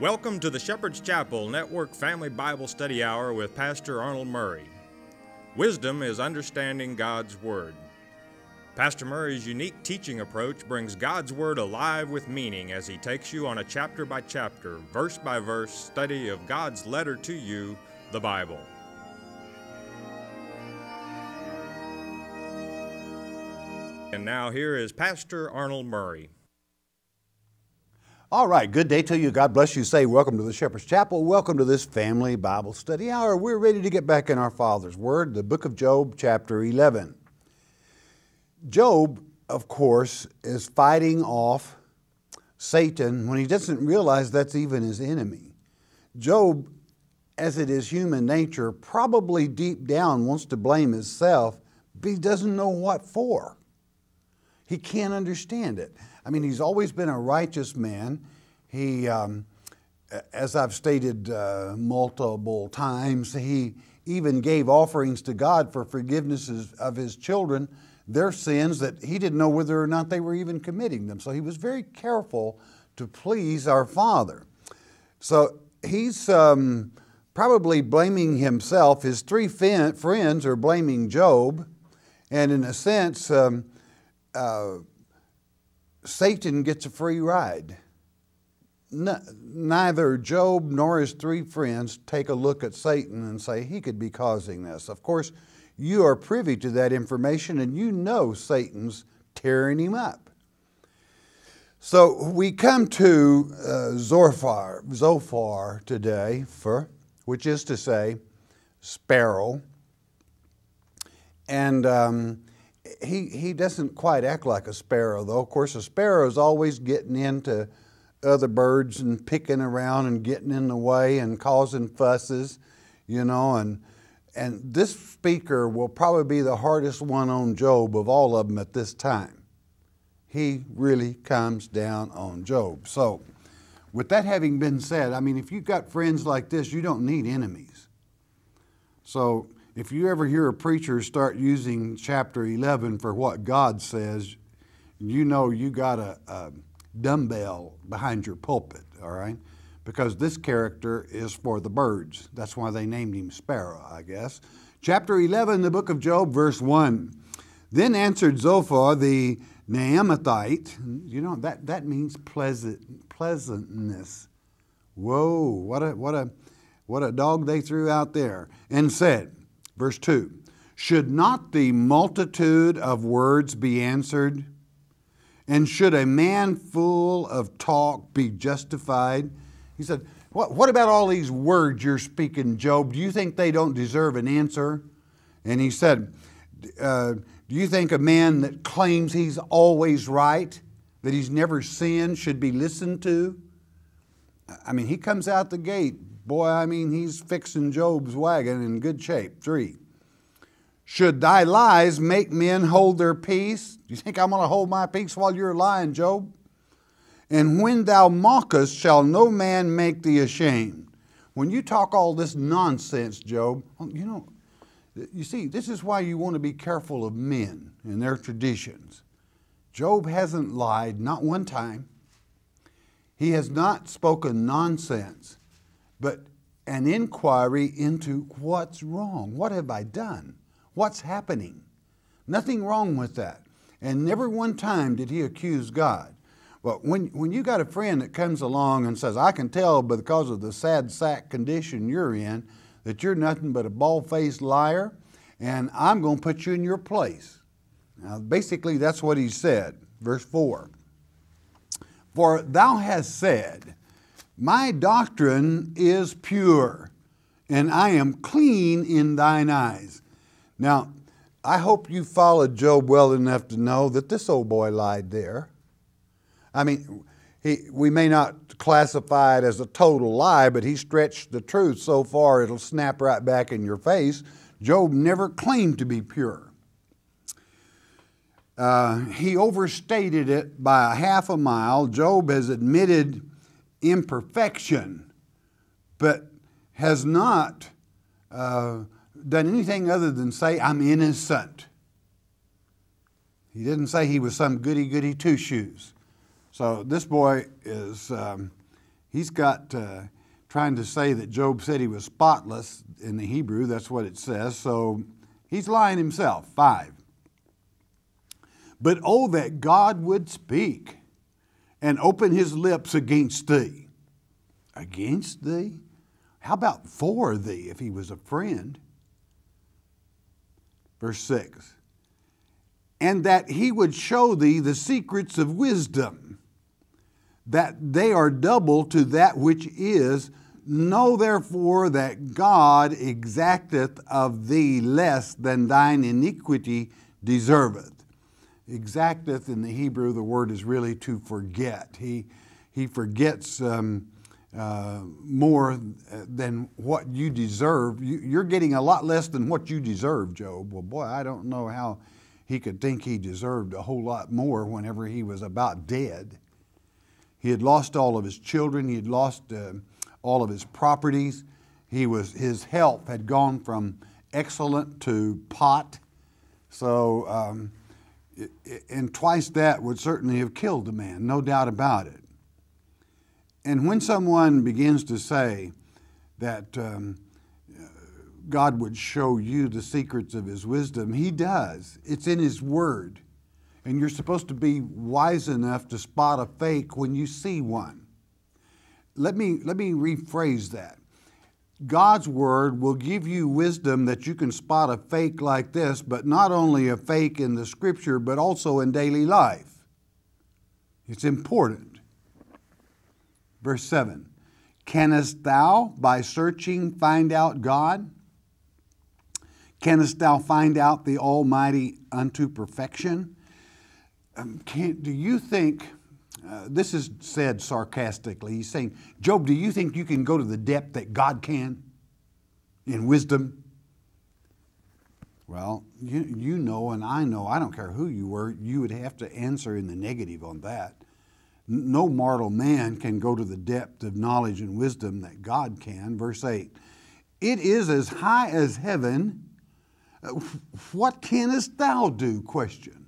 Welcome to the Shepherd's Chapel Network Family Bible Study Hour with Pastor Arnold Murray. Wisdom is understanding God's Word. Pastor Murray's unique teaching approach brings God's Word alive with meaning as he takes you on a chapter-by-chapter, verse-by-verse study of God's letter to you, the Bible. And now here is Pastor Arnold Murray. All right, good day to you. God bless you. Say welcome to the Shepherd's Chapel. Welcome to this Family Bible Study Hour. We're ready to get back in our Father's Word, the book of Job, chapter 11. Job, of course, is fighting off Satan when he doesn't realize that's even his enemy. Job, as it is human nature, probably deep down wants to blame himself, but he doesn't know what for. He can't understand it. I mean, he's always been a righteous man. He, as I've stated multiple times, he even gave offerings to God for forgiveness of his children, their sins that he didn't know whether or not they were even committing them. So he was very careful to please our Father. So he's probably blaming himself. His three friends are blaming Job. And in a sense, Satan gets a free ride. Neither Job nor his three friends take a look at Satan and say, he could be causing this. Of course, you are privy to that information and you know Satan's tearing him up. So we come to Zophar today, which is to say, sparrow. And he doesn't quite act like a sparrow, though. Of course, a sparrow is always getting into other birds and picking around and getting in the way and causing fusses, you know. And this speaker will probably be the hardest one on Job of all of them at this time. He really comes down on Job. So with that having been said, I mean, if you've got friends like this, you don't need enemies. So if you ever hear a preacher start using chapter 11 for what God says, you know you got a dumbbell behind your pulpit, all right? Because this character is for the birds. That's why they named him Sparrow, I guess. Chapter 11, the book of Job, verse 1. Then answered Zophar the Naamathite. You know, that means pleasantness. Whoa, what a dog they threw out there. And said, verse 2, should not the multitude of words be answered? And should a man full of talk be justified? He said, what about all these words you're speaking, Job? Do you think they don't deserve an answer? And he said, do you think a man that claims he's always right, that he's never sinned, should be listened to? I mean, he comes out the gate. Boy, I mean, he's fixing Job's wagon in good shape. 3, should thy lies make men hold their peace? Do you think I'm going to hold my peace while you're lying, Job? And when thou mockest, shall no man make thee ashamed. When you talk all this nonsense, Job, you know, you see, this is why you want to be careful of men and their traditions. Job hasn't lied, not one time. He has not spoken nonsense, but an inquiry into what's wrong. What have I done? What's happening? Nothing wrong with that. And never one time did he accuse God. But when you got a friend that comes along and says, I can tell because of the sad sack condition you're in that you're nothing but a bald-faced liar, and I'm going to put you in your place. Now, basically, that's what he said. Verse 4, for thou hast said, my doctrine is pure, and I am clean in thine eyes. Now, I hope you followed Job well enough to know that this old boy lied there. I mean, we may not classify it as a total lie, but he stretched the truth so far it'll snap right back in your face. Job never claimed to be pure. He overstated it by a half a mile. Job has admitted imperfection, but has not done anything other than say, I'm innocent. He didn't say he was some goody-goody two-shoes. So this boy is, He's got trying to say that Job said he was spotless in the Hebrew. That's what it says. So he's lying himself. 5. But oh, that God would speak and open his lips against thee. Against thee? How about for thee if he was a friend? Verse 6. And that he would show thee the secrets of wisdom, that they are double to that which is. Know therefore that God exacteth of thee less than thine iniquity deserveth. Exacteth in the Hebrew, the word is really to forget. He forgets more than what you deserve. You're getting a lot less than what you deserve, Job. Well, boy, I don't know how he could think he deserved a whole lot more whenever he was about dead. He had lost all of his children. He had lost all of his properties. His health had gone from excellent to pot. So, and twice that would certainly have killed the man, no doubt about it. And when someone begins to say that God would show you the secrets of his wisdom, he does. It's in his word. And you're supposed to be wise enough to spot a fake when you see one. Let me rephrase that. God's word will give you wisdom that you can spot a fake like this, but not only a fake in the scripture, but also in daily life. It's important. Verse 7, canst thou by searching find out God? Canst thou find out the Almighty unto perfection? Do you think, this is said sarcastically, he's saying, Job, do you think you can go to the depth that God can in wisdom? Well, you know and I know, I don't care who you were, you would have to answer in the negative on that. No mortal man can go to the depth of knowledge and wisdom that God can. Verse 8, it is as high as heaven. What canst thou do? Question.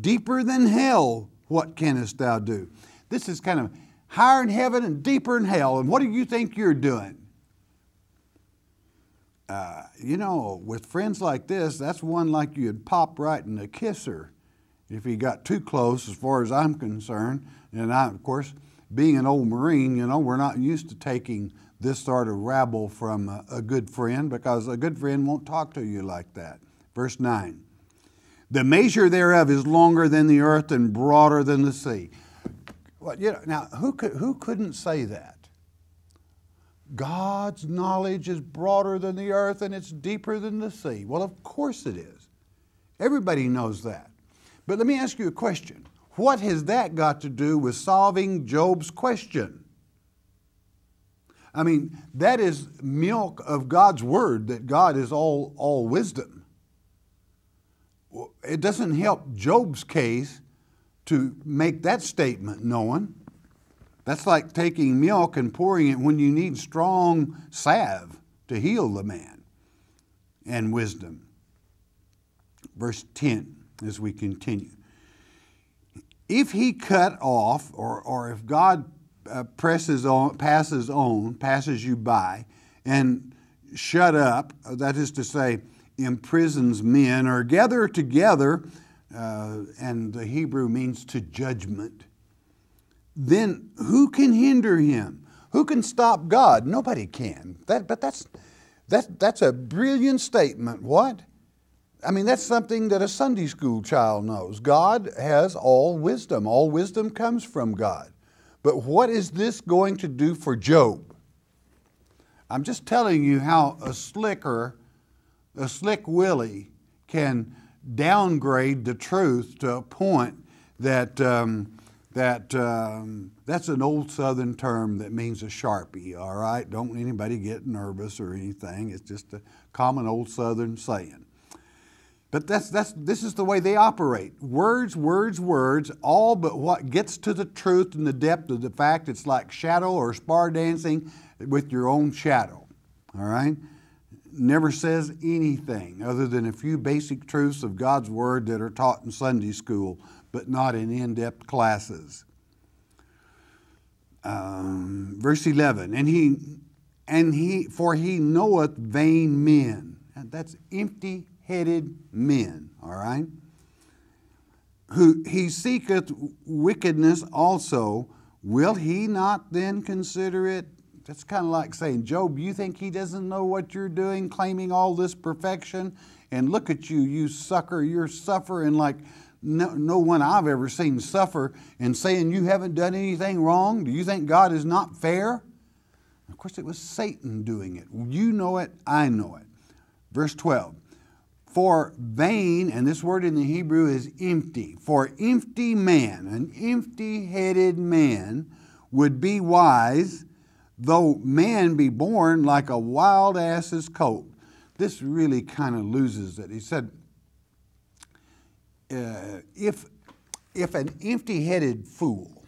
Deeper than hell, what canst thou do? This is kind of higher in heaven and deeper in hell. And what do you think you're doing? You know, with friends like this, that's one like you'd pop right in a kisser if he got too close, as far as I'm concerned. And I, of course, being an old Marine, you know, we're not used to taking this sort of rabble from a good friend, because a good friend won't talk to you like that. Verse 9. The measure thereof is longer than the earth and broader than the sea. Well, you know, now, who couldn't say that? God's knowledge is broader than the earth and it's deeper than the sea. Well, of course it is. Everybody knows that. But let me ask you a question. What has that got to do with solving Job's question? I mean, that is milk of God's word, that God is all wisdom. It doesn't help Job's case to make that statement known. That's like taking milk and pouring it when you need strong salve to heal the man, and wisdom. Verse 10, as we continue. If he cut off, or if God passes you by and shut up, that is to say, imprisons men, or gather together, and the Hebrew means to judgment, then who can hinder him? Who can stop God? Nobody can. But that's a brilliant statement. What? I mean, that's something that a Sunday school child knows. God has all wisdom. All wisdom comes from God. But what is this going to do for Job? I'm just telling you how a slick Willie can downgrade the truth to a point that that's an old Southern term that means a Sharpie, all right? Don't anybody get nervous or anything. It's just a common old Southern saying. But this is the way they operate. Words, words, words, all but what gets to the truth and the depth of the fact. It's like shadow or spar dancing with your own shadow, all right? Never says anything other than a few basic truths of God's word that are taught in Sunday school, but not in in-depth classes. Verse 11, for he knoweth vain men. That's empty-headed men, all right? Who he seeketh wickedness also. Will he not then consider it? That's kind of like saying, Job, you think he doesn't know what you're doing, claiming all this perfection? And look at you, you sucker, you're suffering like no one I've ever seen suffer, and saying you haven't done anything wrong. Do you think God is not fair? Of course, it was Satan doing it. You know it, I know it. Verse 12, for vain, and this word in the Hebrew is empty, for empty man, an empty-headed man would be wise, though man be born like a wild ass's colt. This really kind of loses it. He said, if an empty-headed fool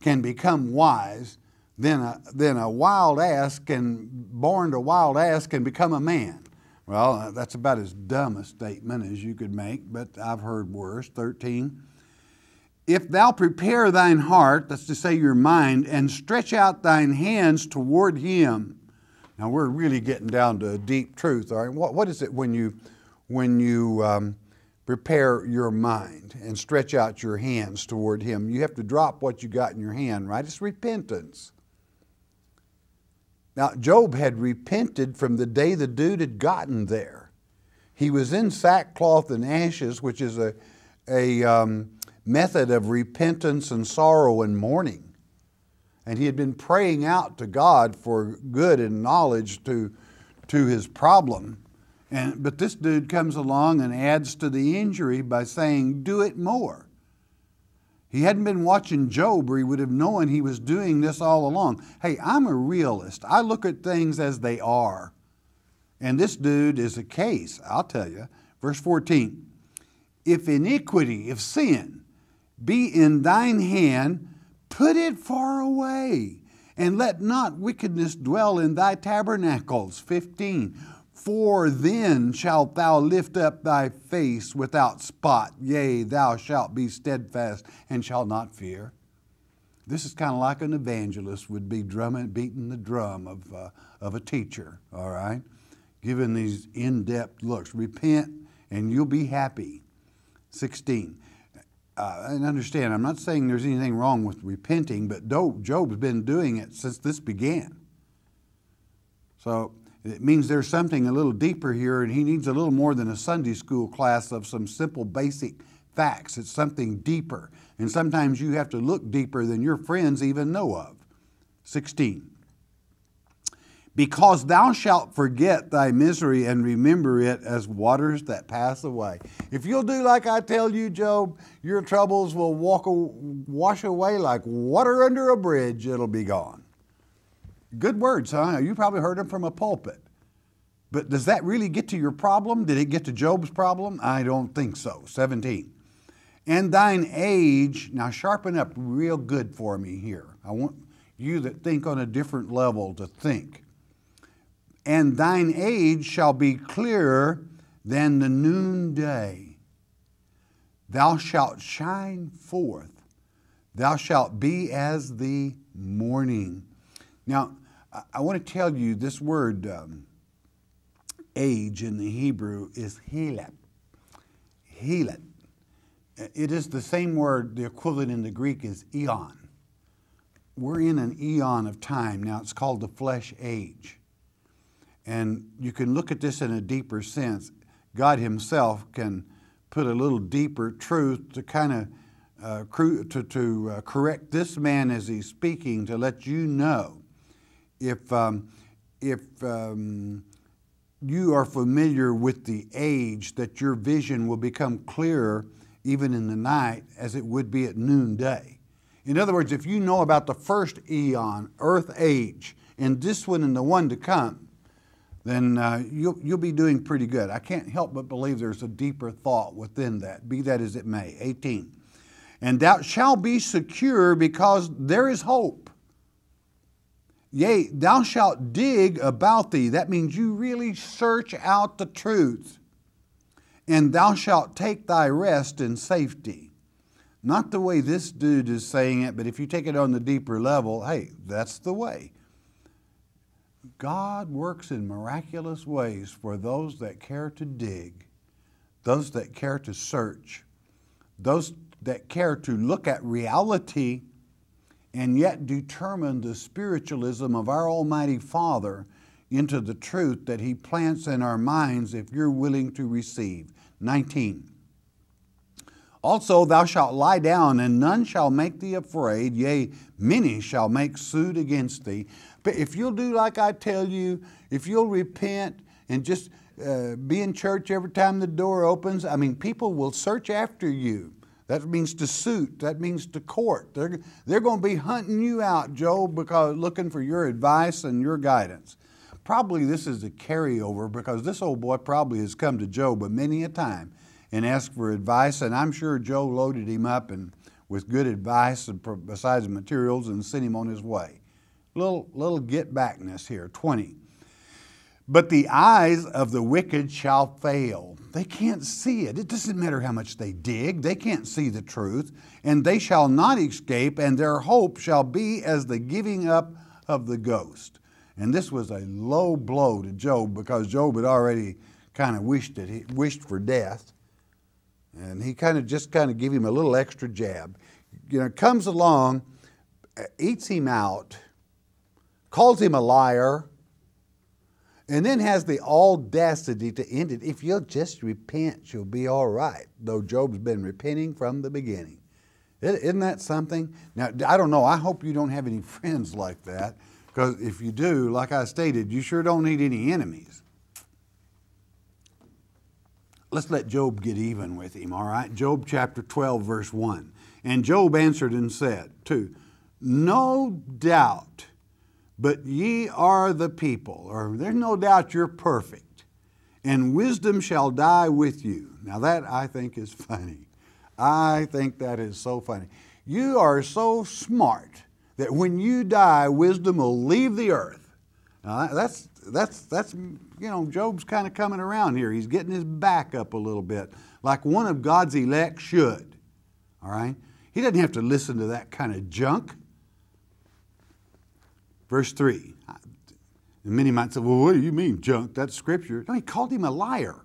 can become wise, then a wild ass born to become a man. Well, that's about as dumb a statement as you could make, but I've heard worse. 13. If thou prepare thine heart, that's to say your mind, and stretch out thine hands toward him. Now we're really getting down to a deep truth. All right, what is it when you prepare your mind and stretch out your hands toward him? You have to drop what you got in your hand, right? It's repentance. Now, Job had repented from the day the dude had gotten there. He was in sackcloth and ashes, which is a method of repentance and sorrow and mourning. And he had been praying out to God for good and knowledge to his problem. But this dude comes along and adds to the injury by saying, do it more. He hadn't been watching Job or he would have known he was doing this all along. Hey, I'm a realist. I look at things as they are. And this dude is a case, I'll tell you. Verse 14, if iniquity, if sin, be in thine hand, put it far away, and let not wickedness dwell in thy tabernacles. 15, for then shalt thou lift up thy face without spot, yea, thou shalt be steadfast and shalt not fear. This is kind of like an evangelist would be beating the drum of a teacher, all right? Giving these in-depth looks. Repent and you'll be happy. 16, and understand, I'm not saying there's anything wrong with repenting, but Job's been doing it since this began. So it means there's something a little deeper here, and he needs a little more than a Sunday school class of some simple basic facts. It's something deeper, and sometimes you have to look deeper than your friends even know of. 16, because thou shalt forget thy misery and remember it as waters that pass away. If you'll do like I tell you, Job, your troubles will wash away like water under a bridge. It'll be gone. Good words, huh? You probably heard them from a pulpit. But does that really get to your problem? Did it get to Job's problem? I don't think so. 17. And thine age, now sharpen up real good for me here. I want you that think on a different level to think. And thine age shall be clearer than the noonday. Thou shalt shine forth. Thou shalt be as the morning. Now, I want to tell you this word, age in the Hebrew is hilet. Hilet. It is the same word, the equivalent in the Greek is eon. We're in an eon of time. Now, it's called the flesh age. And you can look at this in a deeper sense. God himself can put a little deeper truth to kind of correct this man as he's speaking, to let you know. If you are familiar with the age, that your vision will become clearer even in the night as it would be at noonday. In other words, if you know about the first eon, earth age, and this one and the one to come, then you'll be doing pretty good. I can't help but believe there's a deeper thought within that, be that as it may. 18, and thou shalt be secure because there is hope. Yea, thou shalt dig about thee. That means you really search out the truth. And thou shalt take thy rest in safety. Not the way this dude is saying it, but if you take it on the deeper level, hey, that's the way. God works in miraculous ways for those that care to dig, those that care to search, those that care to look at reality and yet determine the spiritualism of our Almighty Father into the truth that He plants in our minds if you're willing to receive. 19. Also, thou shalt lie down, and none shall make thee afraid, yea, many shall make suit against thee. But if you'll do like I tell you, if you'll repent and just be in church every time the door opens, I mean, people will search after you. That means to suit. That means to court. They're going to be hunting you out, Job, because looking for your advice and your guidance. Probably this is a carryover because this old boy probably has come to Job many a time and asked for advice, and I'm sure Job loaded him up and with good advice and besides materials and sent him on his way. Little get backness here. 20. But the eyes of the wicked shall fail. They can't see it. It doesn't matter how much they dig. They can't see the truth. And they shall not escape, and their hope shall be as the giving up of the ghost. And this was a low blow to Job because Job had already kind of wished it. He wished for death. And he kind of gave him a little extra jab. You know, comes along, eats him out, calls him a liar, and then has the audacity to end it. If you'll just repent, you'll be all right. Though Job's been repenting from the beginning. Isn't that something? Now, I don't know. I hope you don't have any friends like that. Because if you do, like I stated, you sure don't need any enemies. Let's let Job get even with him, all right? Job chapter 12, verse 1. And Job answered and said, 2, no doubt, but ye are the people, or there's no doubt you're perfect, and wisdom shall die with you. Now that I think is funny. I think that is so funny. You are so smart that when you die, wisdom will leave the earth. Now that's you know, Job's kind of coming around here. He's getting his back up a little bit, like one of God's elect should, all right? He doesn't have to listen to that kind of junk. Verse 3, and many might say, well, what do you mean, junk? That's Scripture. No, he called him a liar.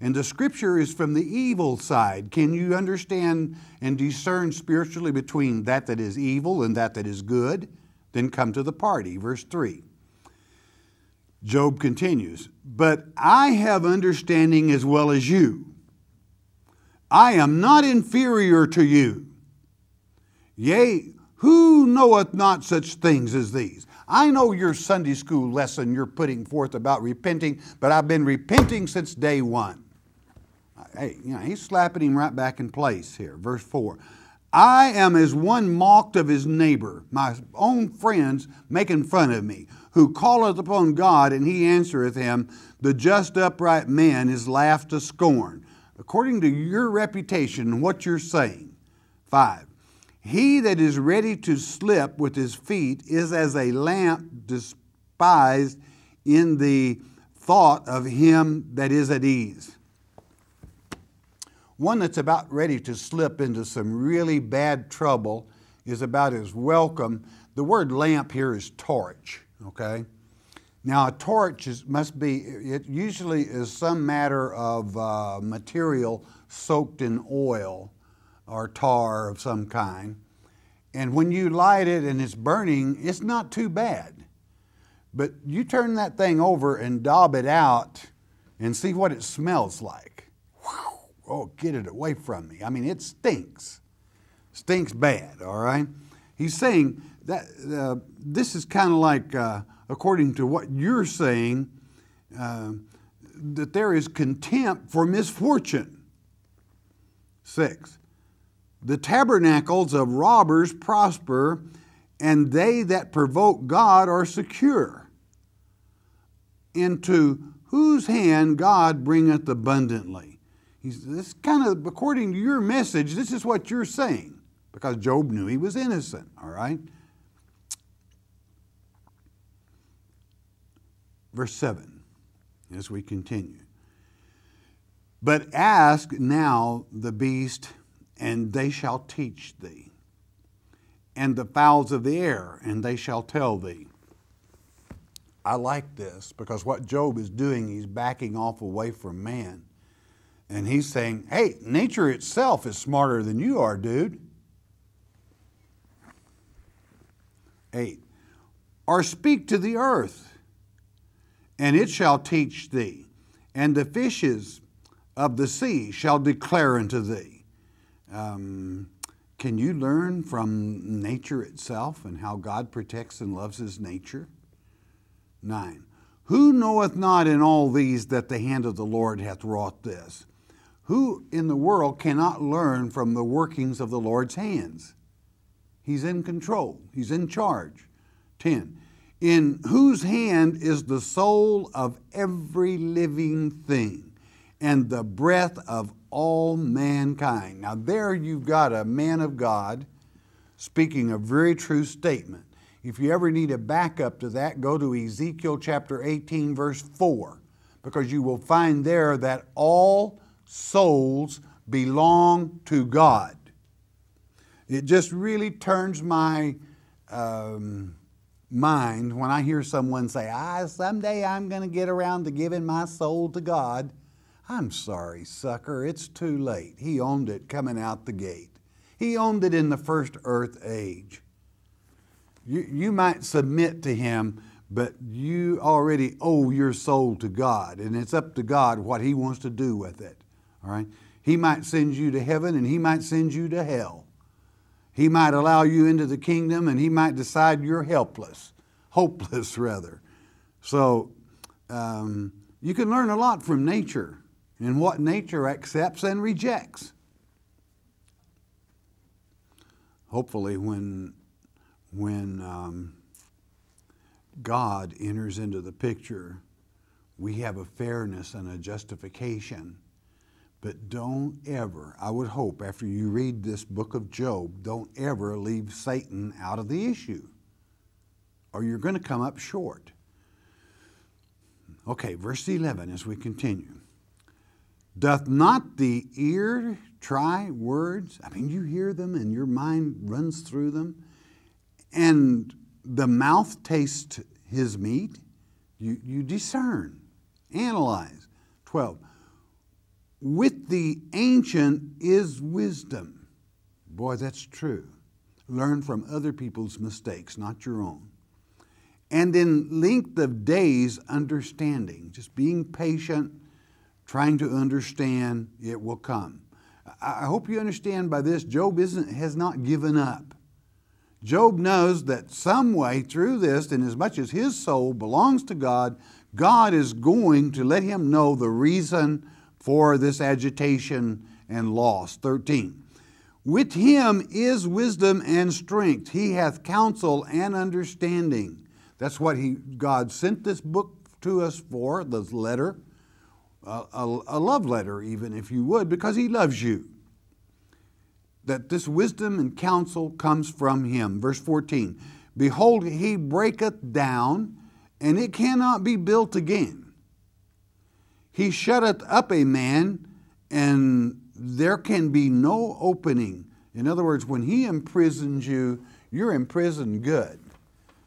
And the Scripture is from the evil side. Can you understand and discern spiritually between that is evil and that is good? Then come to the party. Verse 3, Job continues, but I have understanding as well as you. I am not inferior to you. Yea, who knoweth not such things as these? I know your Sunday school lesson you're putting forth about repenting, but I've been repenting since day one. Hey, you know, he's slapping him right back in place here. Verse 4. I am as one mocked of his neighbor, my own friends making fun of me, who calleth upon God and He answereth him. The just upright man is laughed to scorn, according to your reputation and what you're saying. 5. He that is ready to slip with his feet is as a lamp despised in the thought of him that is at ease. One that's about ready to slip into some really bad trouble is about as welcome. The word lamp here is torch, okay? Now a torch it usually is some matter of material soaked in oil or tar of some kind. And when you light it and it's burning, it's not too bad. But you turn that thing over and daub it out and see what it smells like. Whew. Oh, get it away from me. I mean, it stinks. Stinks bad, all right? He's saying that this is kind of like, according to what you're saying, that there is contempt for misfortune. 6. The tabernacles of robbers prosper, and they that provoke God are secure. Into whose hand God bringeth abundantly. This kind of, according to your message, this is what you're saying. Because Job knew he was innocent, all right? Verse 7, as we continue. But ask now the beast and they shall teach thee, and the fowls of the air, and they shall tell thee. I like this, because what Job is doing, he's backing off away from man. And he's saying, hey, nature itself is smarter than you are, dude. 8. Or speak to the earth, and it shall teach thee, and the fishes of the sea shall declare unto thee. Can you learn from nature itself and how God protects and loves his nature? 9. Who knoweth not in all these that the hand of the Lord hath wrought this? Who in the world cannot learn from the workings of the Lord's hands? He's in control. He's in charge. 10. In whose hand is the soul of every living thing, and the breath of all mankind. Now there you've got a man of God speaking a very true statement. If you ever need a backup to that, go to Ezekiel chapter 18, verse 4, because you will find there that all souls belong to God. It just really turns my mind when I hear someone say, someday I'm going to get around to giving my soul to God. I'm sorry, sucker, it's too late. He owned it coming out the gate. He owned it in the first earth age. You might submit to him, but you already owe your soul to God, and it's up to God what he wants to do with it. All right? He might send you to heaven, and he might send you to hell. He might allow you into the kingdom, and he might decide you're helpless, hopeless rather. So you can learn a lot from nature and what nature accepts and rejects. Hopefully when God enters into the picture, we have a fairness and a justification. But don't ever, I would hope after you read this book of Job, don't ever leave Satan out of the issue, or you're going to come up short. Okay, verse 11 as we continue. Doth not the ear try words? I mean, you hear them and your mind runs through them. And the mouth tastes his meat. You discern, analyze. 12. With the ancient is wisdom. Boy, that's true. Learn from other people's mistakes, not your own. And in length of days, understanding. Just being patient, trying to understand, it will come. I hope you understand by this, Job has not given up. Job knows that some way through this, and as much as his soul belongs to God, God is going to let him know the reason for this agitation and loss. 13. With him is wisdom and strength. He hath counsel and understanding. That's what God sent this book to us for, this letter, a love letter even, if you would, because he loves you. That this wisdom and counsel comes from him. Verse 14, behold, he breaketh down, and it cannot be built again. He shutteth up a man, and there can be no opening. In other words, when he imprisons you, you're imprisoned good.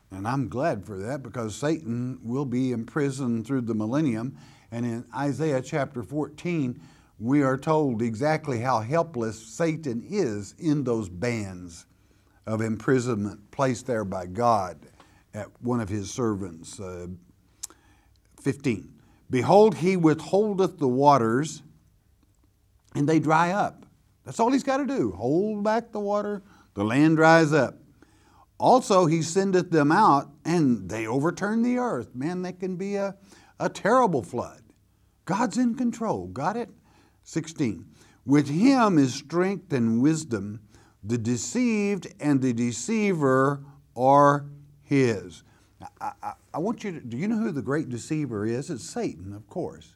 And I'm glad for that, because Satan will be imprisoned through the millennium. And in Isaiah chapter 14, we are told exactly how helpless Satan is in those bands of imprisonment placed there by God at one of his servants. 15, behold, he withholdeth the waters, and they dry up. That's all he's got to do. Hold back the water, the land dries up. Also, he sendeth them out, and they overturn the earth. Man, that can be a terrible flood. God's in control. Got it? 16, with him is strength and wisdom. The deceived and the deceiver are his. Now, I want you to, do you know who the great deceiver is? It's Satan, of course.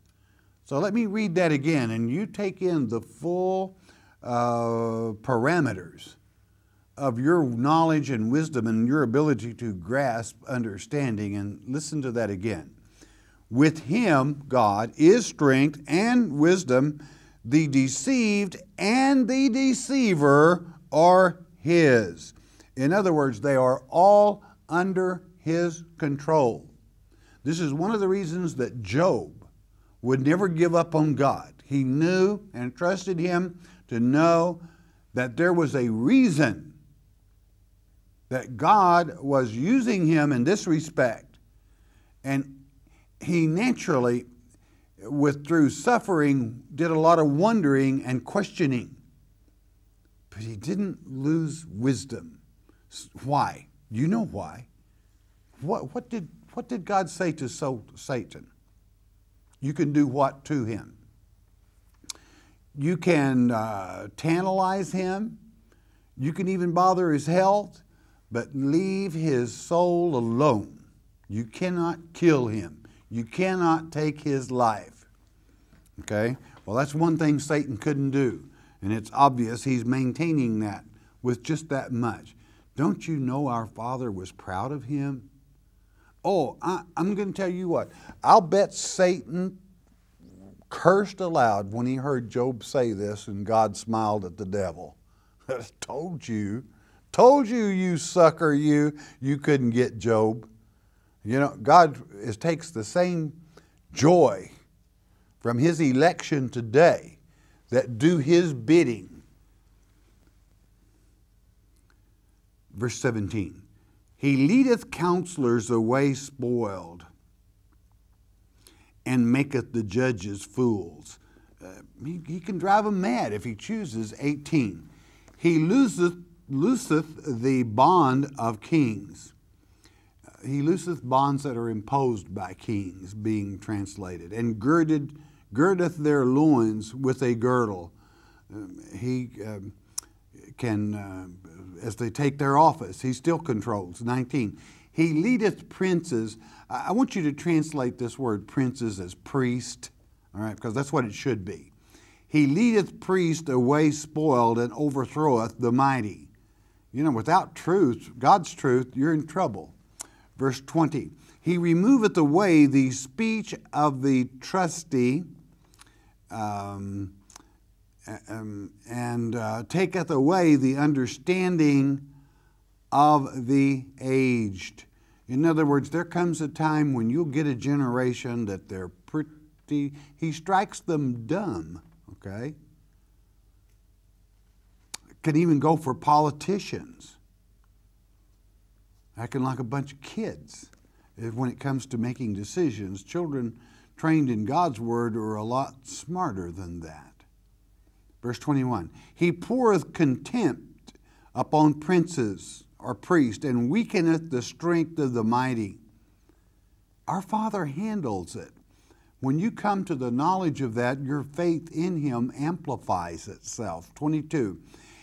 So let me read that again, and you take in the full parameters of your knowledge and wisdom and your ability to grasp understanding, and listen to that again. With him, God, is strength and wisdom. the deceived and the deceiver are his. In other words, they are all under his control. This is one of the reasons that Job would never give up on God. He knew and trusted him to know that there was a reason that God was using him in this respect. And he naturally, through suffering, did a lot of wondering and questioning. But he didn't lose wisdom. Why? You know why. What did God say to Satan? You can do what to him? You can tantalize him. You can even bother his health, but leave his soul alone. You cannot kill him. You cannot take his life. Okay? Well, that's one thing Satan couldn't do. And it's obvious he's maintaining that with just that much. Don't you know our Father was proud of him? Oh, I'm going to tell you what. I'll bet Satan cursed aloud when he heard Job say this, and God smiled at the devil. Told you, you sucker, you couldn't get Job. You know, God takes the same joy from his election today that do his bidding. Verse 17, he leadeth counselors away spoiled, and maketh the judges fools. He can drive them mad if he chooses. 18, he looseth the bond of kings. He looseth bonds that are imposed by kings, being translated, and girdeth their loins with a girdle. As they take their office, he still controls. 19, he leadeth princes. I want you to translate this word princes as priest, all right, because that's what it should be. He leadeth priests away spoiled, and overthroweth the mighty. You know, without truth, God's truth, you're in trouble. Verse 20, he removeth away the speech of the trusty, and taketh away the understanding of the aged. In other words, there comes a time when you'll get a generation that they're pretty, he strikes them dumb, okay? Can even go for politicians. Acting like a bunch of kids when it comes to making decisions. Children trained in God's word are a lot smarter than that. Verse 21, he poureth contempt upon princes or priests, and weakeneth the strength of the mighty. Our Father handles it. When you come to the knowledge of that, your faith in him amplifies itself. 22,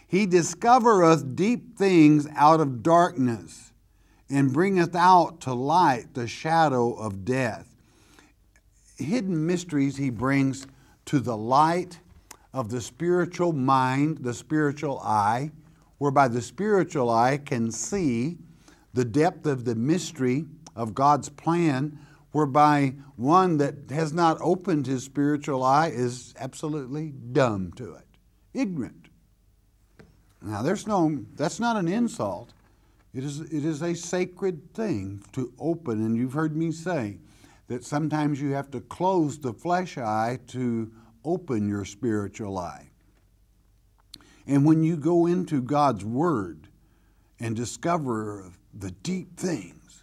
he discovereth deep things out of darkness, and bringeth out to light the shadow of death. Hidden mysteries he brings to the light of the spiritual mind, the spiritual eye, whereby the spiritual eye can see the depth of the mystery of God's plan, whereby one that has not opened his spiritual eye is absolutely dumb to it, ignorant. Now, that's not an insult. It is a sacred thing to open, and you've heard me say that sometimes you have to close the flesh eye to open your spiritual eye. And when you go into God's Word and discover the deep things,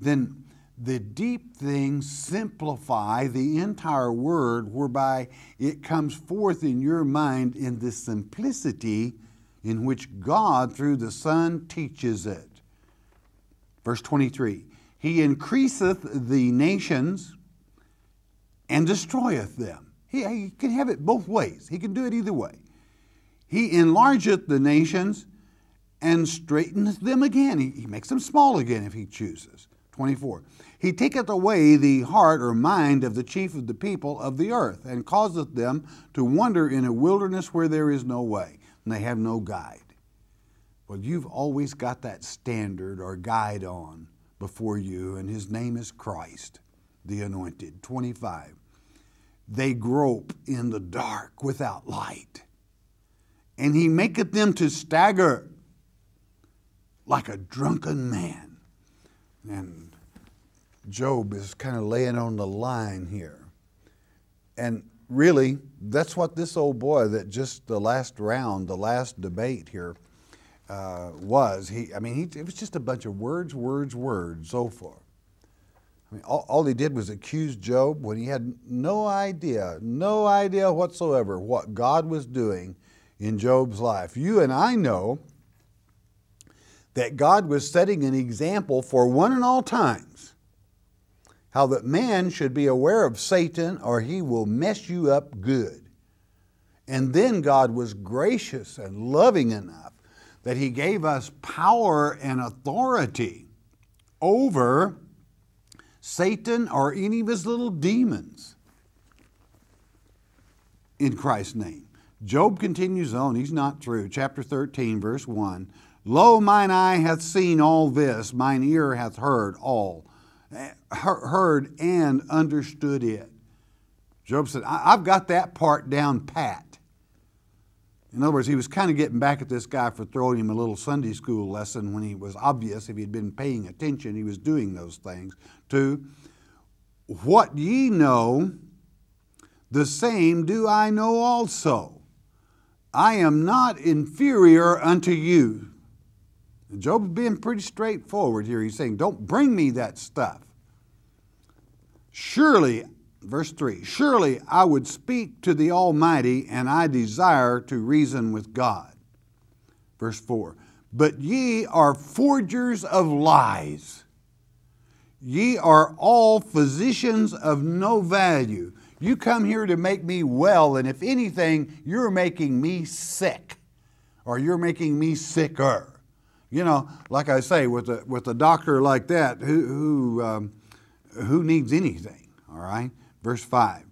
then the deep things simplify the entire Word, whereby it comes forth in your mind in the simplicity in which God, through the Son, teaches it. Verse 23, he increaseth the nations and destroyeth them. He can have it both ways. He can do it either way. He enlargeth the nations and straighteneth them again. He makes them small again if he chooses. 24, he taketh away the heart or mind of the chief of the people of the earth, and causeth them to wander in a wilderness where there is no way. And they have no guide. Well, you've always got that standard or guide on before you, and his name is Christ, the Anointed. 25, They grope in the dark without light. And he maketh them to stagger like a drunken man. And Job is kind of laying on the line here. And really, that's what this old boy that just the last round, the last debate here was. It was just a bunch of words so far. All he did was accuse Job when he had no idea whatsoever what God was doing in Job's life. You and I know that God was setting an example for one and all times, how that man should be aware of Satan or he will mess you up good. And then God was gracious and loving enough that he gave us power and authority over Satan or any of his little demons in Christ's name. Job continues on. He's not through. Chapter 13, verse 1. Lo, mine eye hath seen all this. Mine ear hath heard all. Heard and understood it. Job said, I've got that part down pat. In other words, he was kind of getting back at this guy for throwing him a little Sunday school lesson when he was obvious, if he'd been paying attention, he was doing those things. To what ye know, the same do I know also. I am not inferior unto you. Job's being pretty straightforward here. He's saying, don't bring me that stuff. Surely, verse 3, surely I would speak to the Almighty, and I desire to reason with God. Verse 4, but ye are forgers of lies. Ye are all physicians of no value. You come here to make me well, and if anything, you're making me sick, or you're making me sicker. You know, like I say, with a doctor like that, who needs anything? All right. Verse 5.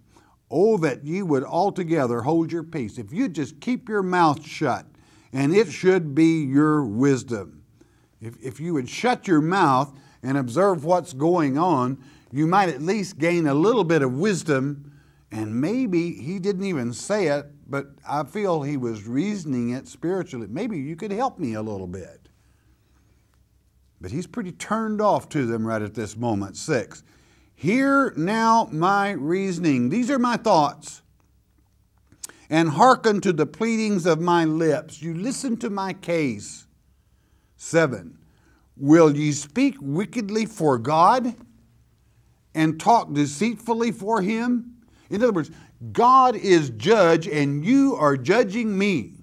Oh, that ye would altogether hold your peace. If you just keep your mouth shut, and it should be your wisdom. If you would shut your mouth and observe what's going on, you might at least gain a little bit of wisdom. And maybe he didn't even say it, but I feel he was reasoning it spiritually. Maybe you could help me a little bit. But he's pretty turned off to them right at this moment. 6. Hear now my reasoning. These are my thoughts. And hearken to the pleadings of my lips. You listen to my case. 7. Will ye speak wickedly for God and talk deceitfully for him? In other words, God is judge and you are judging me.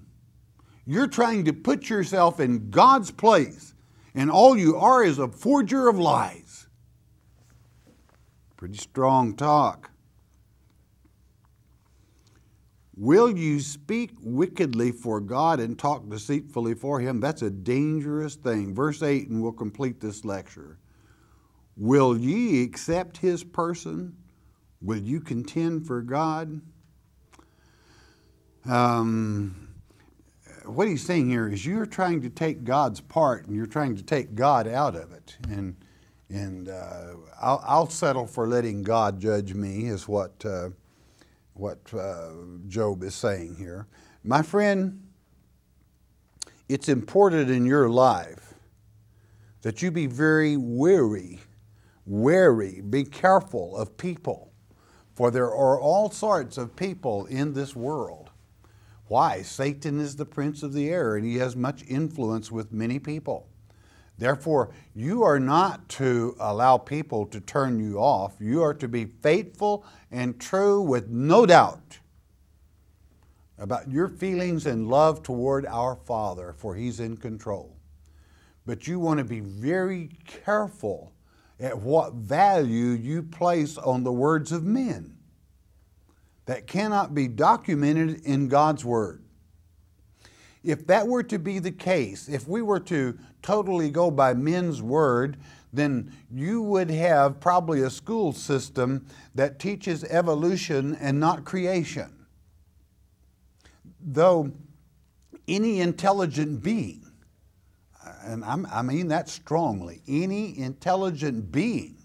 You're trying to put yourself in God's place. And all you are is a forger of lies. Pretty strong talk. Will you speak wickedly for God and talk deceitfully for him? That's a dangerous thing. Verse 8, and we'll complete this lecture. Will ye accept his person? Will you contend for God? What he's saying here is you're trying to take God's part and you're trying to take God out of it. And I'll settle for letting God judge me is what Job is saying here. My friend, it's important in your life that you be very wary, be careful of people. For there are all sorts of people in this world. Why? Satan is the prince of the air and he has much influence with many people. Therefore, you are not to allow people to turn you off. You are to be faithful and true with no doubt about your feelings and love toward our Father, for he's in control. But you want to be very careful at what value you place on the words of men. That cannot be documented in God's Word. If that were to be the case, if we were to totally go by men's word, then you would have probably a school system that teaches evolution and not creation. Though any intelligent being, and I mean that strongly, any intelligent being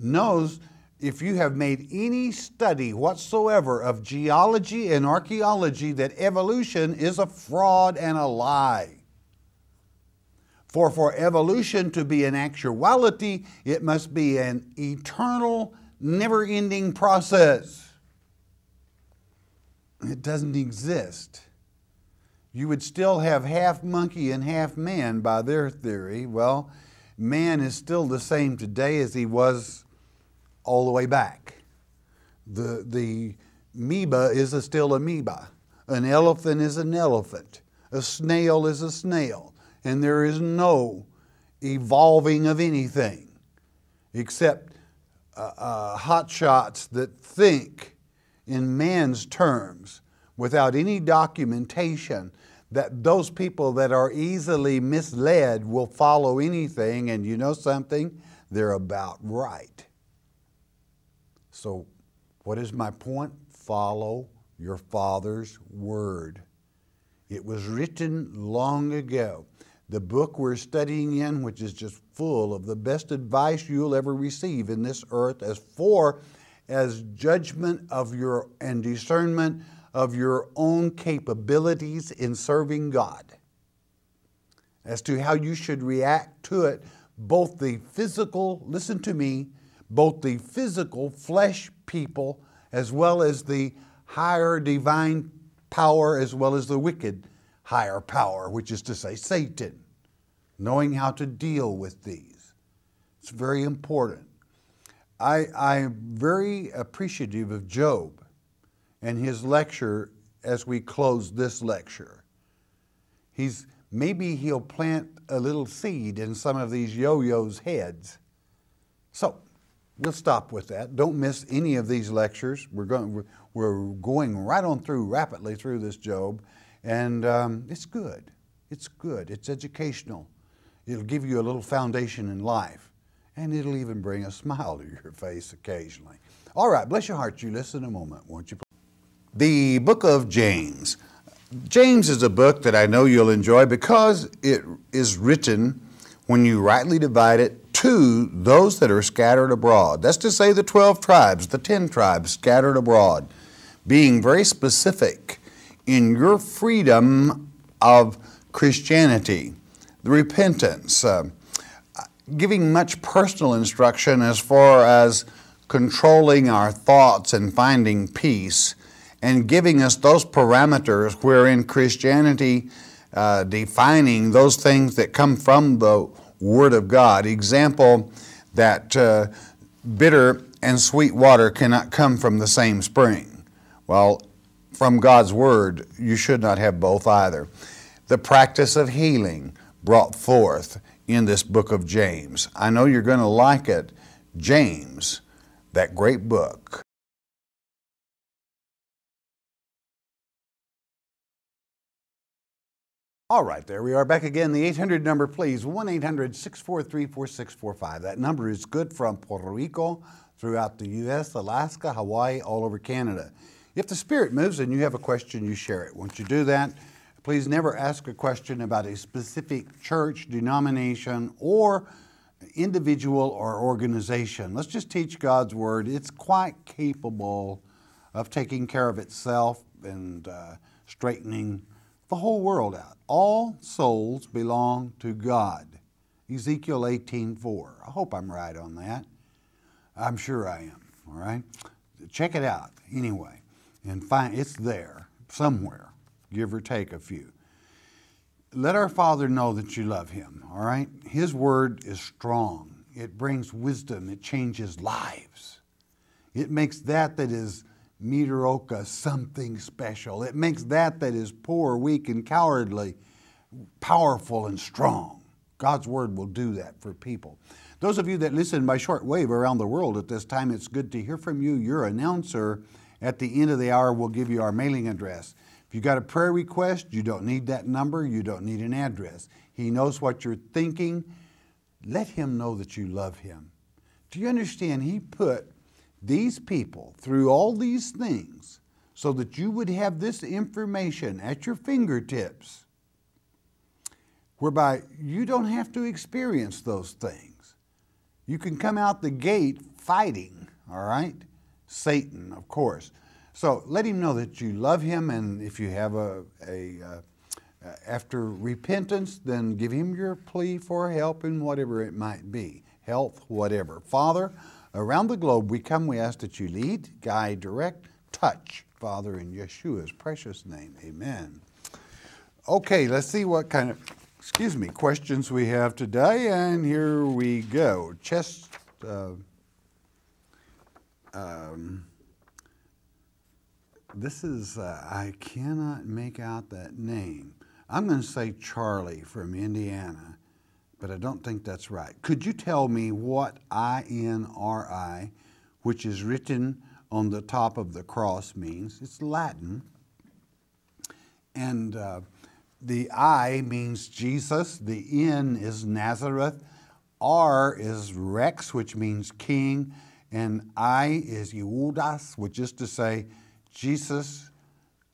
knows if you have made any study whatsoever of geology and archaeology, that evolution is a fraud and a lie. For evolution to be an actuality, it must be an eternal, never-ending process. It doesn't exist. You would still have half monkey and half man by their theory. Well, man is still the same today as he was all the way back. The amoeba is still amoeba. An elephant is an elephant. A snail is a snail. And there is no evolving of anything except hotshots that think in man's terms without any documentation, that those people that are easily misled will follow anything, and you know something? They're about right. So what is my point? Follow your Father's Word. It was written long ago. The book we're studying in, which is just full of the best advice you'll ever receive in this earth as far as judgment of your and discernment of your own capabilities in serving God, as to how you should react to it, both the physical, listen to me, both the physical flesh people as well as the higher divine power, as well as the wicked higher power, which is to say Satan, knowing how to deal with these. It's very important. I'm very appreciative of Job and his lecture as we close this lecture. Maybe he'll plant a little seed in some of these yo-yos' heads. So we'll stop with that. Don't miss any of these lectures. We're going right on through rapidly through this Job, and it's good. It's good. It's educational. It'll give you a little foundation in life, and it'll even bring a smile to your face occasionally. All right, bless your heart. You listen a moment, won't you? The book of James. James is a book that I know you'll enjoy because it is written, when you rightly divide it, to those that are scattered abroad. That's to say the 12 tribes, the 10 tribes scattered abroad, being very specific in your freedom of Christianity, the repentance, giving much personal instruction as far as controlling our thoughts and finding peace, and giving us those parameters wherein Christianity, defining those things that come from the Word of God. Example, that bitter and sweet water cannot come from the same spring. Well, from God's Word, you should not have both either. The practice of healing brought forth in this book of James. I know you're going to like it. James, that great book. All right, there we are back again. The 800 number, please, 1-800-643-4645. That number is good from Puerto Rico, throughout the U.S., Alaska, Hawaii, all over Canada. If the Spirit moves and you have a question, you share it. Once you do that, please never ask a question about a specific church, denomination, or individual or organization. Let's just teach God's Word. It's quite capable of taking care of itself and straightening the whole world out. All souls belong to God. Ezekiel 18:4. I hope I'm right on that. I'm sure I am, all right? Check it out anyway, and find it's there somewhere, give or take a few. Let our Father know that you love Him, all right? His Word is strong. It brings wisdom. It changes lives. It makes that is mediocre something special. It makes that is poor, weak, and cowardly powerful and strong. God's Word will do that for people. Those of you that listen by shortwave around the world at this time, it's good to hear from you. Your announcer at the end of the hour will give you our mailing address. If you got a prayer request, you don't need that number. You don't need an address. He knows what you're thinking. Let Him know that you love Him. Do you understand? He put these people through all these things so that you would have this information at your fingertips, whereby you don't have to experience those things. You can come out the gate fighting all right? Satan, of course. So let him know that you love him, and if you have after repentance, then give him your plea for help in whatever it might be, health, whatever. Father, around the globe we come, we ask that you lead, guide, direct, touch, Father, in Yeshua's precious name, amen. Okay, let's see what kind of, questions we have today, and here we go. This is, I cannot make out that name. I'm going to say Charlie from Indiana, but I don't think that's right. Could you tell me what INRI, which is written on the top of the cross, means? It's Latin, and the I means Jesus, the N is Nazareth, R is Rex, which means king, and I is Yehudas, which is to say Jesus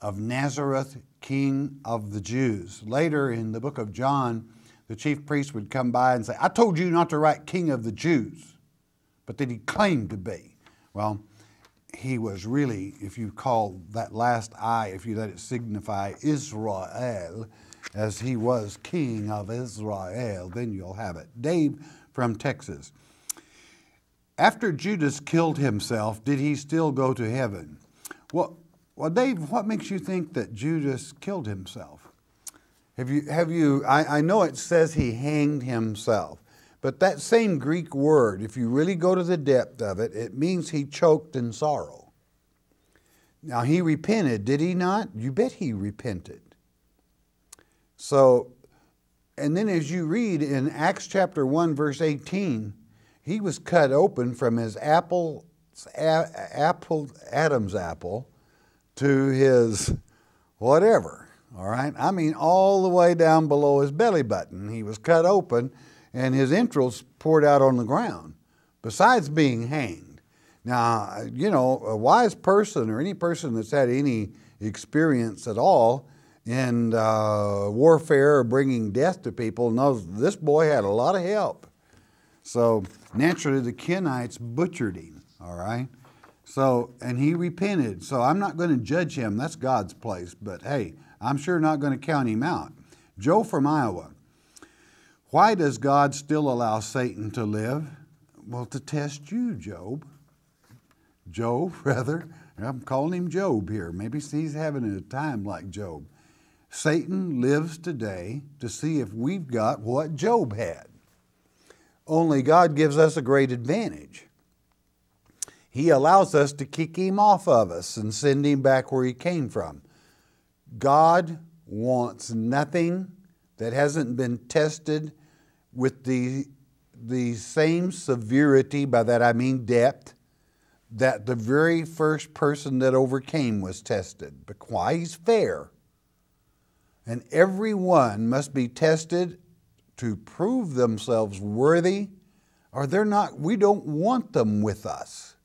of Nazareth, King of the Jews. Later in the book of John, the chief priest would come by and say, I told you not to write King of the Jews, but that he claimed to be. Well, he was really, if you call that last I, if you let it signify Israel, as he was king of Israel, then you'll have it. Dave from Texas. After Judas killed himself, did he still go to heaven? Well, Dave, what makes you think that Judas killed himself? I know it says he hanged himself, but that same Greek word, if you really go to the depth of it, it means he choked in sorrow. Now, he repented, did he not? You bet he repented. So, and then as you read in Acts chapter 1, verse 18, he was cut open from his Adam's apple to his whatever, all right? I mean, all the way down below his belly button. He was cut open and his entrails poured out on the ground, besides being hanged. Now, you know, a wise person or any person that's had any experience at all in warfare or bringing death to people knows this boy had a lot of help. So naturally the Kenites butchered him. All right, so, and he repented, so I'm not going to judge him, that's God's place, but hey, I'm sure not going to count him out. Joe from Iowa, why does God still allow Satan to live? Well, to test you, Job. Job, rather, I'm calling him Job here, maybe he's having a time like Job. Satan lives today to see if we've got what Job had, only God gives us a great advantage. He allows us to kick him off of us and send him back where he came from. God wants nothing that hasn't been tested with the same severity, by that I mean depth, that the very first person that overcame was tested. But why? He's fair. And everyone must be tested to prove themselves worthy, or they're not, we don't want them with us.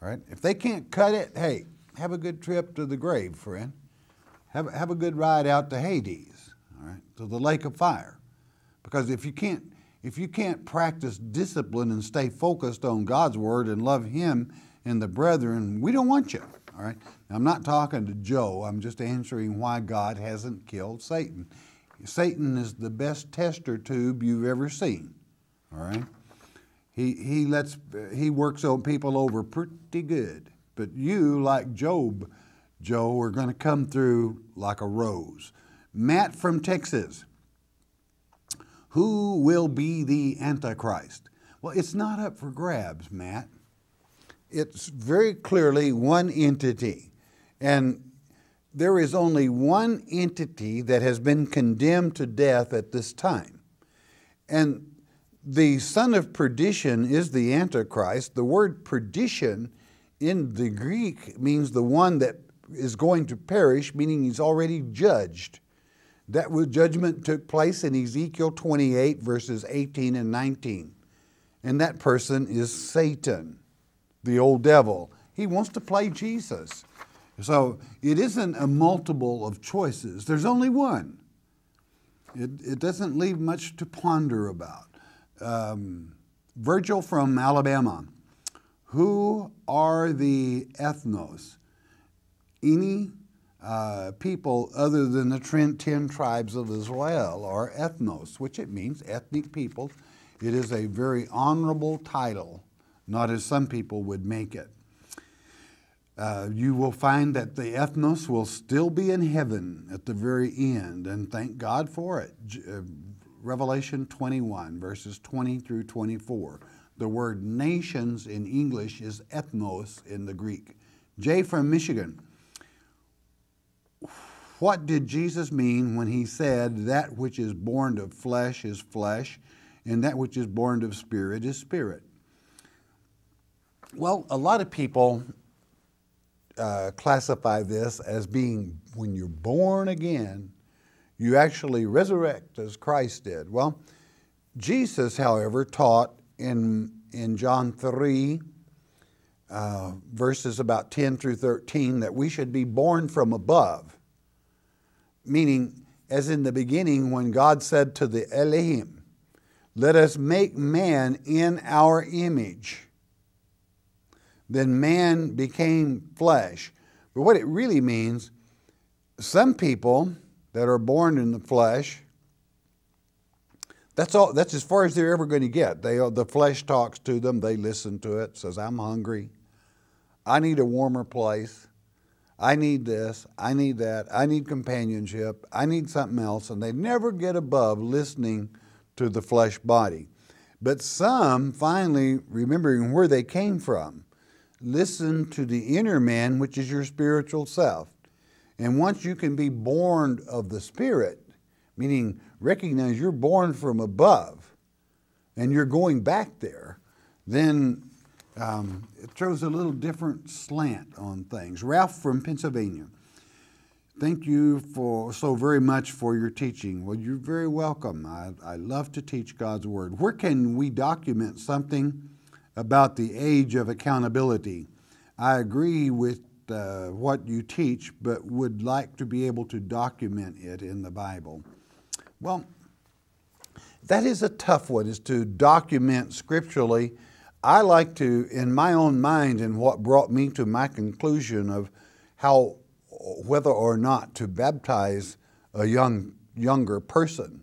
Right? If they can't cut it, hey, have a good trip to the grave, friend. Have a good ride out to Hades, all right, to the lake of fire. Because if you can't practice discipline and stay focused on God's word and love him and the brethren, we don't want you, all right? Now, I'm not talking to Joe. I'm just answering why God hasn't killed Satan. Satan is the best tester tube you've ever seen, all right? He works on people over pretty good. But you, like Job, Joe, are going to come through like a rose. Matt from Texas. Who will be the Antichrist? Well, it's not up for grabs, Matt. It's very clearly one entity. And there is only one entity that has been condemned to death at this time. And the son of perdition is the Antichrist. The word perdition in the Greek means the one that is going to perish, meaning he's already judged. That judgment took place in Ezekiel 28, verses 18 and 19. And that person is Satan, the old devil. He wants to play Jesus. So it isn't a multiple of choices. There's only one. It doesn't leave much to ponder about. Virgil from Alabama, Who are the ethnos? Any people other than the 10 tribes of Israel are ethnos, which it means ethnic people. It is a very honorable title, not as some people would make it. You will find that the ethnos will still be in heaven at the very end, and thank God for it. Revelation 21, verses 20 through 24. The word nations in English is ethnos in the Greek. Jay from Michigan. What did Jesus mean when he said, that which is born of flesh is flesh, and that which is born of spirit is spirit? Well, a lot of people classify this as being when you're born again, you actually resurrect as Christ did. Well, Jesus, however, taught in John 3, verses about 10 through 13, that we should be born from above. Meaning, as in the beginning when God said to the Elohim, let us make man in our image. Then man became flesh. But what it really means, some people that are born in the flesh, that's all. That's as far as they're ever going to get. The flesh talks to them. They listen to it. Says, I'm hungry. I need a warmer place. I need this. I need that. I need companionship. I need something else. And they never get above listening to the flesh body. But some, finally, remembering where they came from, listen to the inner man, which is your spiritual self. And once you can be born of the Spirit, meaning recognize you're born from above and you're going back there, then it throws a little different slant on things. Ralph from Pennsylvania, thank you so very much for your teaching. Well, you're very welcome. I love to teach God's Word. Where can we document something about the age of accountability? I agree with what you teach, but would like to be able to document it in the Bible. Well, that is a tough one, is to document scripturally. I like to, in my own mind, and what brought me to my conclusion of how, whether or not to baptize a younger person,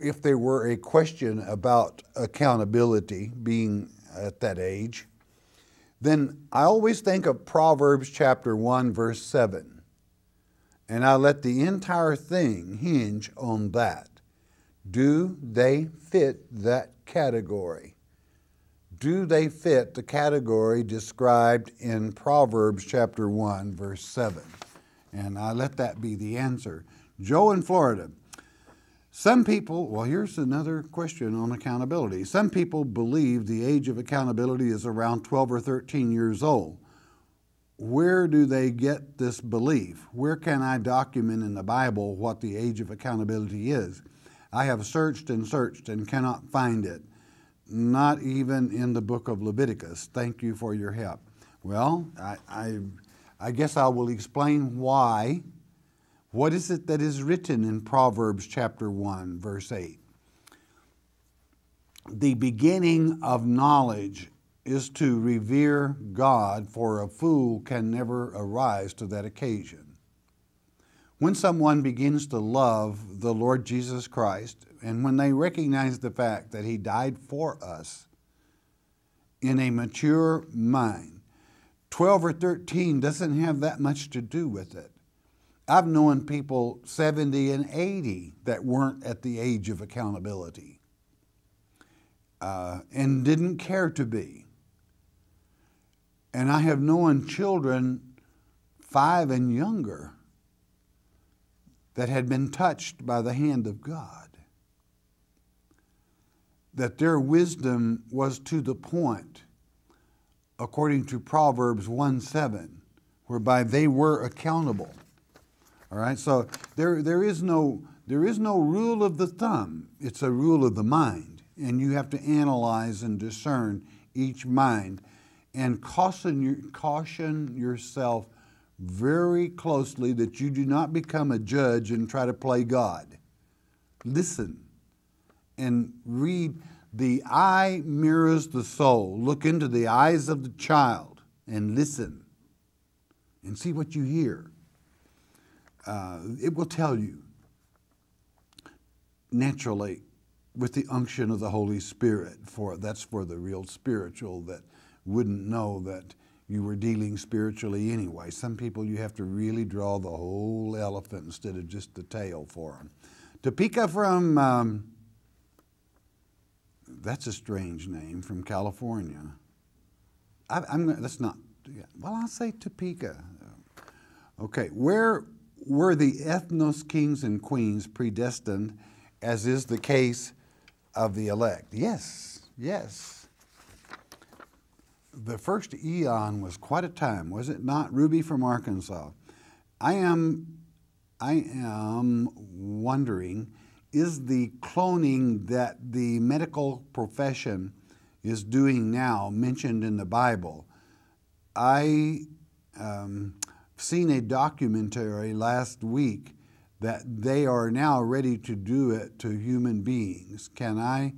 if there were a question about accountability being at that age, then I always think of Proverbs chapter 1, verse 7. And I let the entire thing hinge on that. Do they fit that category? Do they fit the category described in Proverbs chapter 1, verse 7? And I let that be the answer. Joe in Florida. Some people, well, here's another question on accountability. Some people believe the age of accountability is around 12 or 13 years old. Where do they get this belief? Where can I document in the Bible what the age of accountability is? I have searched and searched and cannot find it. Not even in the book of Leviticus. Thank you for your help. Well, I guess I will explain why. What is it that is written in Proverbs chapter 1, verse 8? The beginning of knowledge is to revere God, for a fool can never arise to that occasion. When someone begins to love the Lord Jesus Christ, and when they recognize the fact that He died for us in a mature mind, 12 or 13 doesn't have that much to do with it. I've known people 70 and 80 that weren't at the age of accountability and didn't care to be. And I have known children 5 and younger that had been touched by the hand of God, that their wisdom was to the point, according to Proverbs 1:7, whereby they were accountable. All right, so there is no rule of the thumb. It's a rule of the mind, and you have to analyze and discern each mind, and caution yourself very closely that you do not become a judge and try to play God. Listen and read The eye mirrors the soul. Look into the eyes of the child and listen and see what you hear. It will tell you naturally with the unction of the Holy Spirit. That's for the real spiritual that wouldn't know that you were dealing spiritually anyway. Some people you have to really draw the whole elephant instead of just the tail for them. Topeka from, that's a strange name, from California. That's not, yeah. Well, I'll say Topeka. Okay, where were the ethnos kings and queens predestined, as is the case of the elect? Yes, yes. The first eon was quite a time, was it not? Ruby from Arkansas. I am wondering, is the cloning that the medical profession is doing now mentioned in the Bible? I seen a documentary last week that they are now ready to do it to human beings. Can I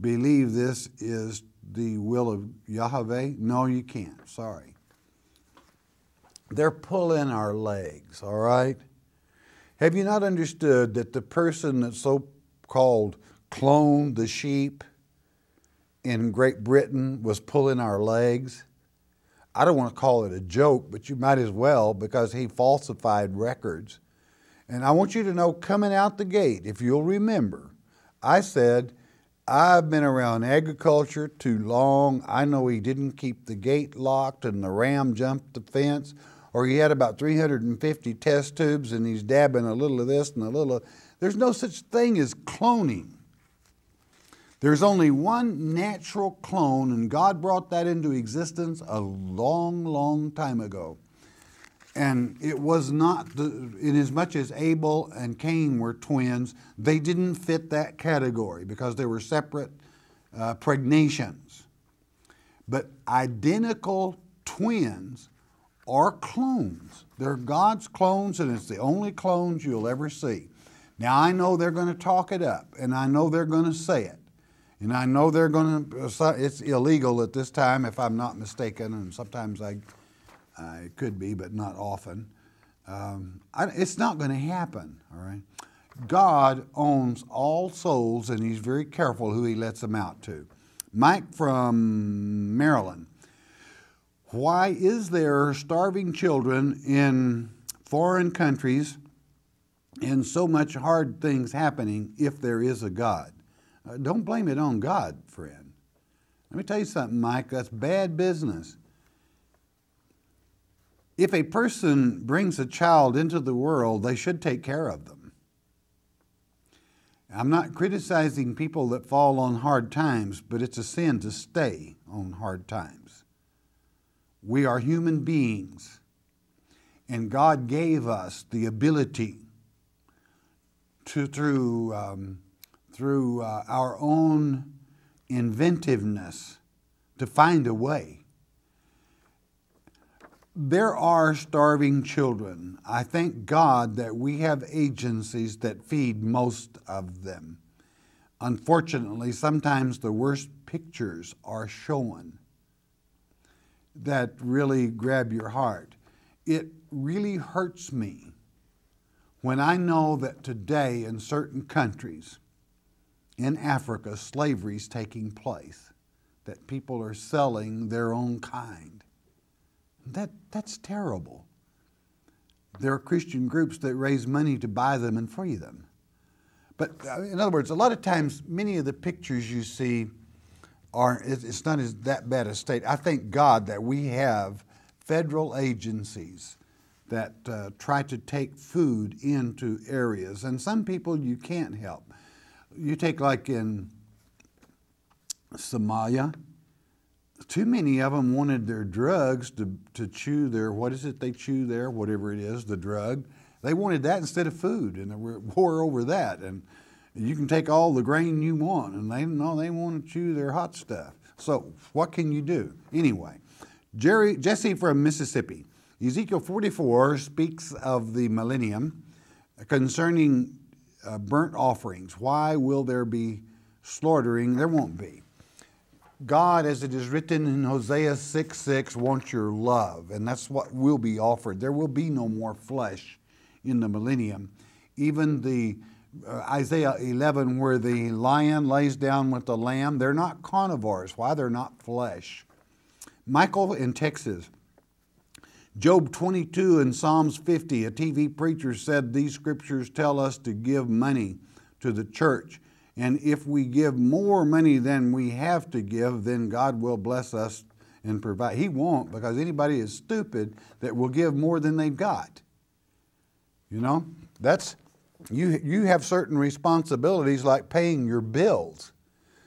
believe this is true? The will of Yahweh? No, you can't. Sorry. They're pulling our legs, all right? Have you not understood that the person that so-called cloned the sheep in Great Britain was pulling our legs? I don't want to call it a joke, but you might as well, because he falsified records. And I want you to know, coming out the gate, if you'll remember, I said, I've been around agriculture too long. I know he didn't keep the gate locked and the ram jumped the fence, or he had about 350 test tubes and he's dabbing a little of this and a little of... There's no such thing as cloning. There's only one natural clone, and God brought that into existence a long, long time ago. And it was not, inasmuch as Abel and Cain were twins, they didn't fit that category because they were separate pregnations. But identical twins are clones. They're God's clones, and it's the only clones you'll ever see. Now, I know they're going to talk it up, and I know they're going to say it. And I know they're going to, it's illegal at this time, if I'm not mistaken, and sometimes it could be, but not often. It's not going to happen, all right? God owns all souls, and he's very careful who he lets them out to. Mike from Maryland. Why is there starving children in foreign countries and so much hard things happening if there is a God? Don't blame it on God, friend. Let me tell you something, Mike. That's bad business. If a person brings a child into the world, they should take care of them. I'm not criticizing people that fall on hard times, but it's a sin to stay on hard times. We are human beings, and God gave us the ability to, through our own inventiveness, to find a way. There are starving children. I thank God that we have agencies that feed most of them. Unfortunately, sometimes the worst pictures are shown that really grab your heart. It really hurts me when I know that today in certain countries, in Africa, slavery is taking place, that people are selling their own kind. That's terrible. There are Christian groups that raise money to buy them and free them. But in other words, a lot of times, many of the pictures you see are, it's not as that bad a state. I thank God that we have federal agencies that try to take food into areas. And some people you can't help. You take like in Somalia. Too many of them wanted their drugs to chew their, what is it they chew there, whatever it is, the drug. They wanted that instead of food, and there were war over that. And you can take all the grain you want, and they want to chew their hot stuff. So what can you do? Anyway, Jesse from Mississippi. Ezekiel 44 speaks of the millennium concerning burnt offerings. Why will there be slaughtering, there won't be. God, as it is written in Hosea 6:6, wants your love, and that's what will be offered. There will be no more flesh in the millennium. Even the Isaiah 11, where the lion lays down with the lamb, they're not carnivores. Why? They're not flesh. Michael in Texas. Job 22 and Psalms 50, a TV preacher said these scriptures tell us to give money to the church. And if we give more money than we have to give, then God will bless us and provide. He won't, because anybody is stupid that will give more than they've got. You know, that's, you have certain responsibilities like paying your bills.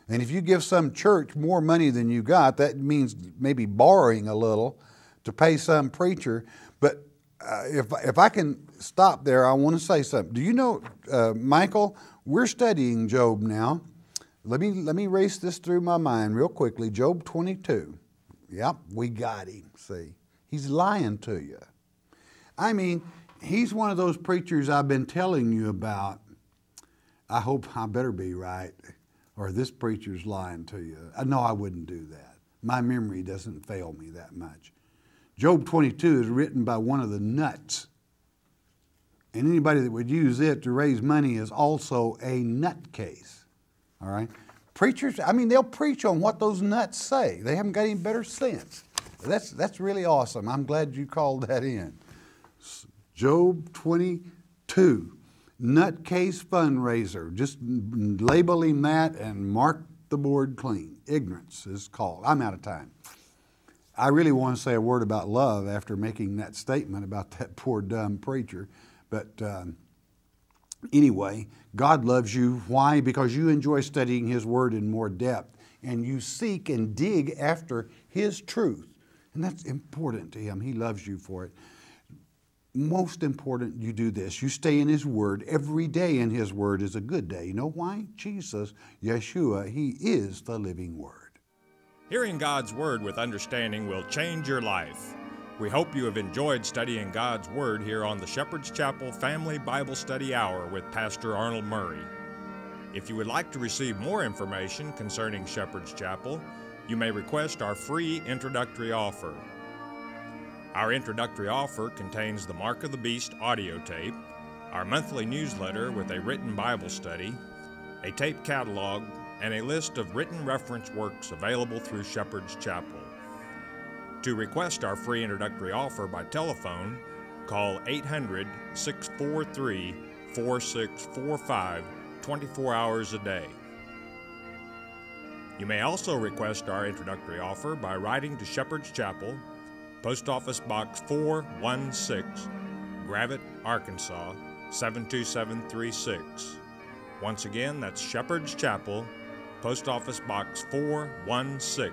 And if you give some church more money than you got, that means maybe borrowing a little to pay some preacher. But if I can stop there, I want to say something. Do you know, Michael, we're studying Job now. Let me race this through my mind real quickly. Job 22. Yep, we got him, see. He's lying to you. I mean, he's one of those preachers I've been telling you about. I hope I better be right, or this preacher's lying to you. No, I wouldn't do that. My memory doesn't fail me that much. Job 22 is written by one of the nuts. And anybody that would use it to raise money is also a nutcase. All right? Preachers, I mean, they'll preach on what those nuts say. They haven't got any better sense. That's really awesome. I'm glad you called that in. Job 22, nutcase fundraiser. Just label him that and mark the board clean. Ignorance is called. I'm out of time. I really want to say a word about love after making that statement about that poor dumb preacher. But anyway, God loves you. Why? Because you enjoy studying His Word in more depth, and you seek and dig after His truth. And that's important to Him. He loves you for it. Most important, you do this. You stay in His Word. Every day in His Word is a good day. You know why? Jesus, Yeshua, He is the living Word. Hearing God's Word with understanding will change your life. We hope you have enjoyed studying God's Word here on the Shepherd's Chapel Family Bible Study Hour with Pastor Arnold Murray. If you would like to receive more information concerning Shepherd's Chapel, you may request our free introductory offer. Our introductory offer contains the Mark of the Beast audio tape, our monthly newsletter with a written Bible study, a tape catalog, and a list of written reference works available through Shepherd's Chapel. To request our free introductory offer by telephone, call 800-643-4645 24 hours a day. You may also request our introductory offer by writing to Shepherd's Chapel, Post Office Box 416, Gravette, Arkansas 72736. Once again, that's Shepherd's Chapel, Post Office Box 416,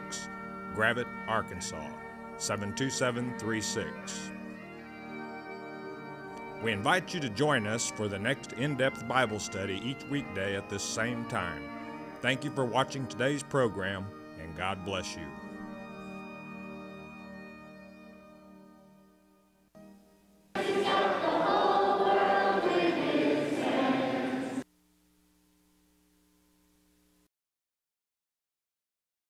Gravette, Arkansas, 72736. We invite you to join us for the next in-depth Bible study each weekday at this same time. Thank you for watching today's program, and God bless you.